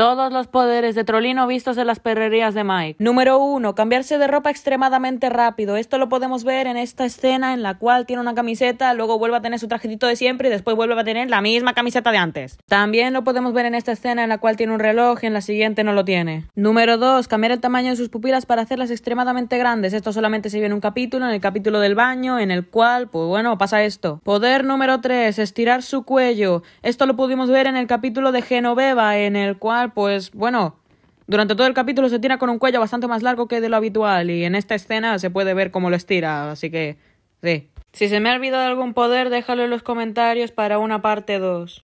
Todos los poderes de Trolino vistos en las perrerías de Mike. Número 1. Cambiarse de ropa extremadamente rápido. Esto lo podemos ver en esta escena en la cual tiene una camiseta, luego vuelve a tener su trajecito de siempre y después vuelve a tener la misma camiseta de antes. También lo podemos ver en esta escena en la cual tiene un reloj y en la siguiente no lo tiene. Número 2. Cambiar el tamaño de sus pupilas para hacerlas extremadamente grandes. Esto solamente se vio en un capítulo, en el capítulo del baño, en el cual, pues bueno, pasa esto. Poder número 3. Estirar su cuello. Esto lo pudimos ver en el capítulo de Genoveva, en el cual, pues bueno, durante todo el capítulo se tira con un cuello bastante más largo que de lo habitual y en esta escena se puede ver cómo lo estira, así que sí. Si se me ha olvidado algún poder, déjalo en los comentarios para una parte 2.